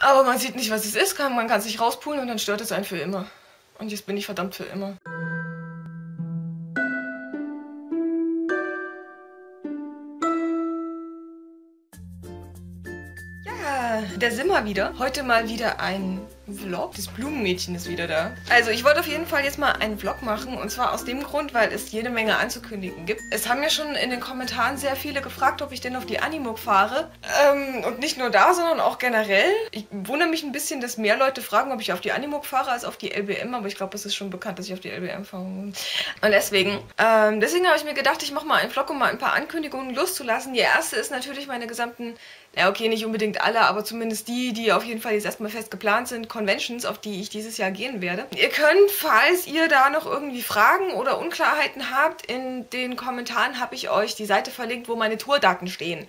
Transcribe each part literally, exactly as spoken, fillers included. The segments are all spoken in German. Aber man sieht nicht, was es ist, man kann es nicht rauspulen und dann stört es einen für immer. Und jetzt bin ich verdammt für immer. Ja, da sind wir wieder. Heute mal wieder ein Vlog. Das Blumenmädchen ist wieder da. Also ich wollte auf jeden Fall jetzt mal einen Vlog machen und zwar aus dem Grund, weil es jede Menge anzukündigen gibt. Es haben mir schon in den Kommentaren sehr viele gefragt, ob ich denn auf die AnimuC fahre. Ähm, und nicht nur da, sondern auch generell. Ich wundere mich ein bisschen, dass mehr Leute fragen, ob ich auf die AnimuC fahre als auf die L B M, aber ich glaube, es ist schon bekannt, dass ich auf die L B M fahre. Und deswegen, ähm, deswegen habe ich mir gedacht, ich mache mal einen Vlog, um mal ein paar Ankündigungen loszulassen. Die erste ist natürlich meine gesamten, ja okay, nicht unbedingt alle, aber zumindest die, die auf jeden Fall jetzt erstmal fest geplant sind, Conventions, auf die ich dieses Jahr gehen werde. Ihr könnt, falls ihr da noch irgendwie Fragen oder Unklarheiten habt, in den Kommentaren habe ich euch die Seite verlinkt, wo meine Tourdaten stehen.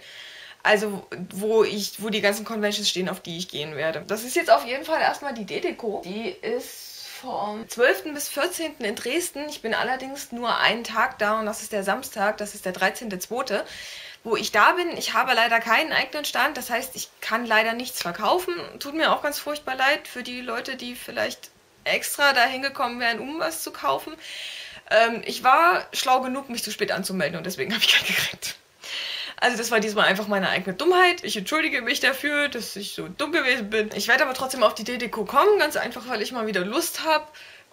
Also wo ich, wo die ganzen Conventions stehen, auf die ich gehen werde. Das ist jetzt auf jeden Fall erstmal die Dedeko. Die ist vom zwölften bis vierzehnten in Dresden. Ich bin allerdings nur einen Tag da und das ist der Samstag, das ist der dreizehnte zweite wo ich da bin. Ich habe leider keinen eigenen Stand, das heißt, ich kann leider nichts verkaufen. Tut mir auch ganz furchtbar leid für die Leute, die vielleicht extra dahin gekommen wären, um was zu kaufen. Ähm, ich war schlau genug, mich zu spät anzumelden und deswegen habe ich keinen gekriegt. Also das war diesmal einfach meine eigene Dummheit. Ich entschuldige mich dafür, dass ich so dumm gewesen bin. Ich werde aber trotzdem auf die Dedeko kommen, ganz einfach, weil ich mal wieder Lust habe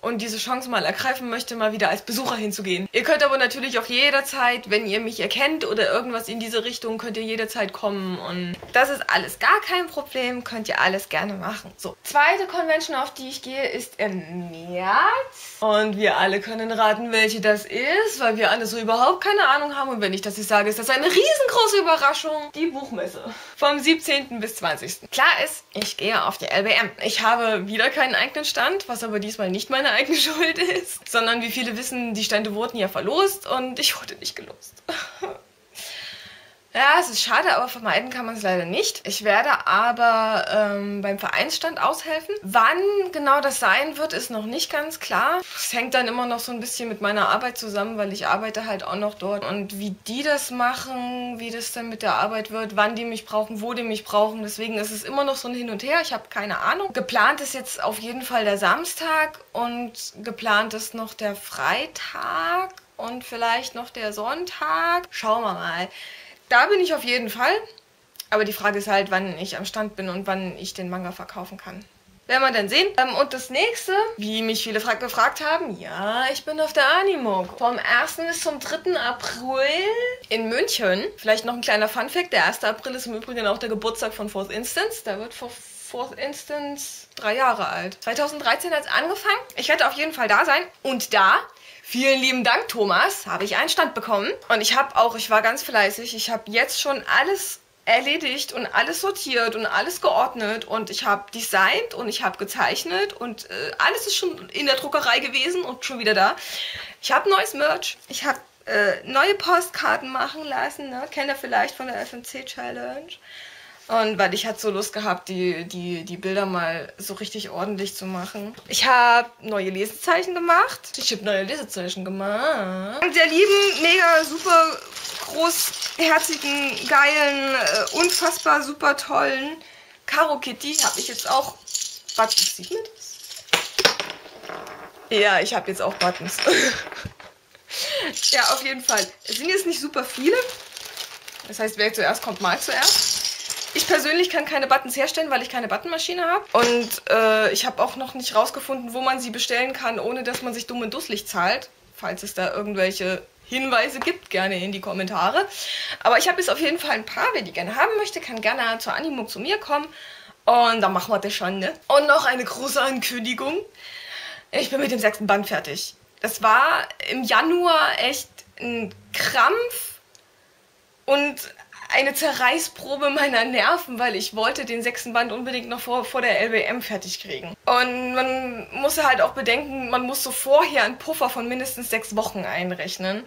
und diese Chance mal ergreifen möchte, mal wieder als Besucher hinzugehen. Ihr könnt aber natürlich auch jederzeit, wenn ihr mich erkennt oder irgendwas in diese Richtung, könnt ihr jederzeit kommen und das ist alles gar kein Problem, könnt ihr alles gerne machen. So, zweite Convention, auf die ich gehe, ist im März und wir alle können raten, welche das ist, weil wir alle so überhaupt keine Ahnung haben und wenn ich das nicht sage, ist das eine riesengroße Überraschung. Die Buchmesse. Vom siebzehnten bis zwanzigsten Klar ist, ich gehe auf die L B M. Ich habe wieder keinen eigenen Stand, was aber diesmal nicht meine eigene Schuld ist, sondern wie viele wissen, die Stände wurden ja verlost und ich wurde nicht gelost. Ja, es ist schade, aber vermeiden kann man es leider nicht. Ich werde aber ähm, beim Vereinsstand aushelfen. Wann genau das sein wird, ist noch nicht ganz klar. Es hängt dann immer noch so ein bisschen mit meiner Arbeit zusammen, weil ich arbeite halt auch noch dort. Und wie die das machen, wie das dann mit der Arbeit wird, wann die mich brauchen, wo die mich brauchen. Deswegen ist es immer noch so ein Hin und Her. Ich habe keine Ahnung. Geplant ist jetzt auf jeden Fall der Samstag und geplant ist noch der Freitag und vielleicht noch der Sonntag. Schauen wir mal. Da bin ich auf jeden Fall, aber die Frage ist halt, wann ich am Stand bin und wann ich den Manga verkaufen kann. Werden wir dann sehen. Ähm, und das nächste, wie mich viele fra- gefragt haben, ja, ich bin auf der AnimuC. Vom ersten bis zum dritten April in München. Vielleicht noch ein kleiner Funfact, der erste April ist im Übrigen auch der Geburtstag von Fourth Instance. Da wird vor Fourth Instance drei Jahre alt. zweitausenddreizehn hat es angefangen. Ich werde auf jeden Fall da sein und da... Vielen lieben Dank, Thomas, habe ich einen Stand bekommen. Und ich habe auch, ich war ganz fleißig, ich habe jetzt schon alles erledigt und alles sortiert und alles geordnet und ich habe designt und ich habe gezeichnet und äh, alles ist schon in der Druckerei gewesen und schon wieder da. Ich habe neues Merch, ich habe äh, neue Postkarten machen lassen, ne? Kennt ihr vielleicht von der F M C Challenge. Und weil ich hatte so Lust gehabt, die, die, die Bilder mal so richtig ordentlich zu machen. Ich habe neue Lesezeichen gemacht. Ich habe neue Lesezeichen gemacht. Und der lieben, mega, super großherzigen, geilen, äh, unfassbar super tollen Karo Kitty habe ich jetzt auch... Warte, sieht man das? Ja, ich habe jetzt auch Buttons. Ja, auf jeden Fall. Es sind jetzt nicht super viele. Das heißt, wer zuerst kommt, mal zuerst. Ich persönlich kann keine Buttons herstellen, weil ich keine Buttonmaschine habe. Und äh, ich habe auch noch nicht rausgefunden, wo man sie bestellen kann, ohne dass man sich dumm und dusselig zahlt. Falls es da irgendwelche Hinweise gibt, gerne in die Kommentare. Aber ich habe jetzt auf jeden Fall ein paar. Wer die gerne haben möchte, kann gerne zur AnimuC zu mir kommen. Und dann machen wir das schon, ne? Und noch eine große Ankündigung. Ich bin mit dem sechsten Band fertig. Das war im Januar echt ein Krampf und... eine Zerreißprobe meiner Nerven, weil ich wollte den sechsten Band unbedingt noch vor, vor der L B M fertig kriegen. Und man muss halt auch bedenken, man muss so vorher einen Puffer von mindestens sechs Wochen einrechnen,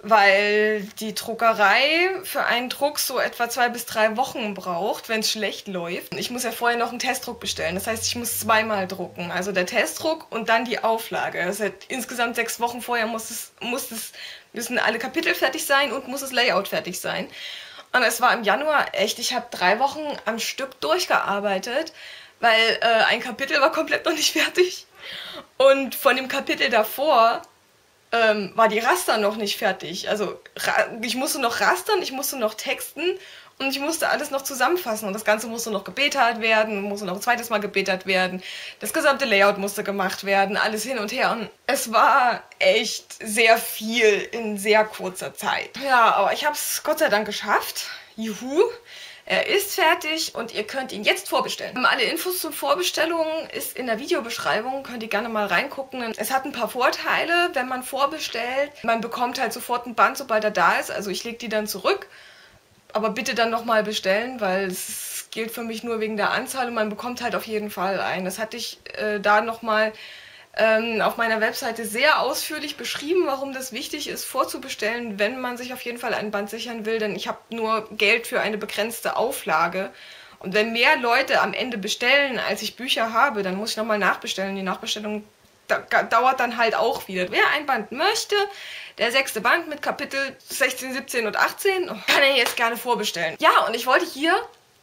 weil die Druckerei für einen Druck so etwa zwei bis drei Wochen braucht, wenn es schlecht läuft. Ich muss ja vorher noch einen Testdruck bestellen, das heißt, ich muss zweimal drucken. Also der Testdruck und dann die Auflage. Das heißt, insgesamt sechs Wochen vorher muss es, muss es, müssen alle Kapitel fertig sein und muss das Layout fertig sein. Und es war im Januar echt, ich habe drei Wochen am Stück durchgearbeitet, weil äh, ein Kapitel war komplett noch nicht fertig und von dem Kapitel davor ähm, war die Raster noch nicht fertig. Also ich musste noch rastern, ich musste noch texten und ich musste alles noch zusammenfassen und das Ganze musste noch gebetert werden, musste noch ein zweites Mal gebetert werden, das gesamte Layout musste gemacht werden, alles hin und her und es war echt sehr viel in sehr kurzer Zeit. Ja, aber ich habe es Gott sei Dank geschafft. Juhu! Er ist fertig und ihr könnt ihn jetzt vorbestellen. Alle Infos zur Vorbestellung ist in der Videobeschreibung, könnt ihr gerne mal reingucken. Es hat ein paar Vorteile, wenn man vorbestellt. Man bekommt halt sofort einen Band, sobald er da ist. Also ich lege die dann zurück, aber bitte dann nochmal bestellen, weil es gilt für mich nur wegen der Anzahl und man bekommt halt auf jeden Fall einen. Das hatte ich äh, da nochmal ähm, auf meiner Webseite sehr ausführlich beschrieben, warum das wichtig ist, vorzubestellen, wenn man sich auf jeden Fall einen Band sichern will, denn ich habe nur Geld für eine begrenzte Auflage. Und wenn mehr Leute am Ende bestellen, als ich Bücher habe, dann muss ich nochmal nachbestellen. Die Nachbestellung dauert dann halt auch wieder. Wer ein Band möchte, der sechste Band mit Kapitel sechzehn, siebzehn und achtzehn, kann er jetzt gerne vorbestellen. Ja, und ich wollte hier,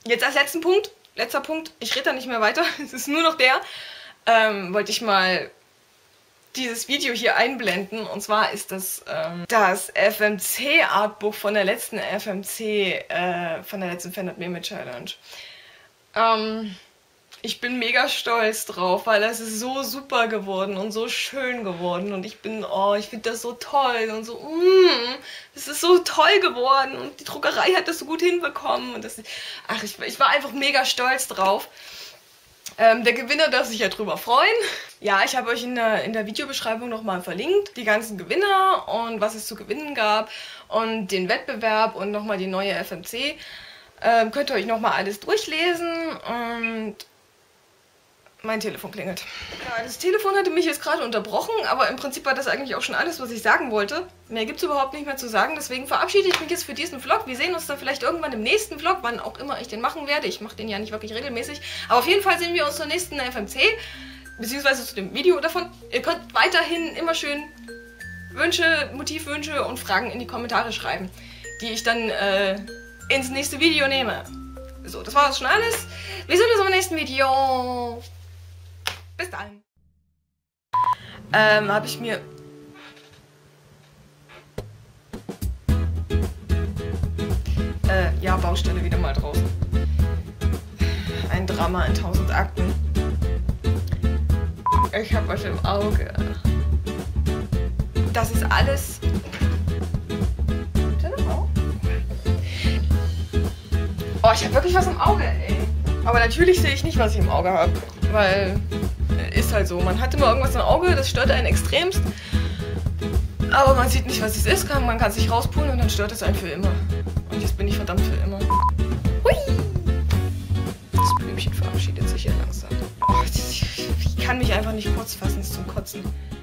jetzt als letzten Punkt, letzter Punkt, ich rede da nicht mehr weiter, es ist nur noch der, ähm, wollte ich mal dieses Video hier einblenden. Und zwar ist das ähm, das F M C-Artbuch von der letzten F M C, äh, von der letzten Fan-Meme Challenge. Ähm... Ich bin mega stolz drauf, weil das ist so super geworden und so schön geworden und ich bin, oh, ich finde das so toll und so, mm, das ist so toll geworden und die Druckerei hat das so gut hinbekommen und das, ach, ich, ich war einfach mega stolz drauf. Ähm, der Gewinner darf sich ja drüber freuen. Ja, ich habe euch in der, in der Videobeschreibung nochmal verlinkt, die ganzen Gewinner und was es zu gewinnen gab und den Wettbewerb und nochmal die neue F M C. Ähm, könnt ihr euch nochmal alles durchlesen und mein Telefon klingelt. Ja, das Telefon hatte mich jetzt gerade unterbrochen, aber im Prinzip war das eigentlich auch schon alles, was ich sagen wollte. Mehr gibt es überhaupt nicht mehr zu sagen, deswegen verabschiede ich mich jetzt für diesen Vlog. Wir sehen uns dann vielleicht irgendwann im nächsten Vlog, wann auch immer ich den machen werde. Ich mache den ja nicht wirklich regelmäßig, aber auf jeden Fall sehen wir uns zur nächsten F M C, beziehungsweise zu dem Video davon. Ihr könnt weiterhin immer schön Wünsche, Motivwünsche und Fragen in die Kommentare schreiben, die ich dann äh, ins nächste Video nehme. So, das war schon alles. Wir sehen uns im nächsten Video. Bis dann. Ähm, habe ich mir... Äh, ja, Baustelle wieder mal draußen. Ein Drama in tausend Akten. Ich hab euch im Auge. Das ist alles... Oh, ich hab wirklich was im Auge, ey. Aber natürlich sehe ich nicht, was ich im Auge habe, weil... Ist halt so, man hat immer irgendwas im Auge, das stört einen extremst, aber man sieht nicht, was es ist, man kann es nicht rauspulen und dann stört es einen für immer. Und jetzt bin ich verdammt für immer. Hui! Das Blümchen verabschiedet sich ja langsam. Oh, ich kann mich einfach nicht kurz fassen, es ist zum Kotzen.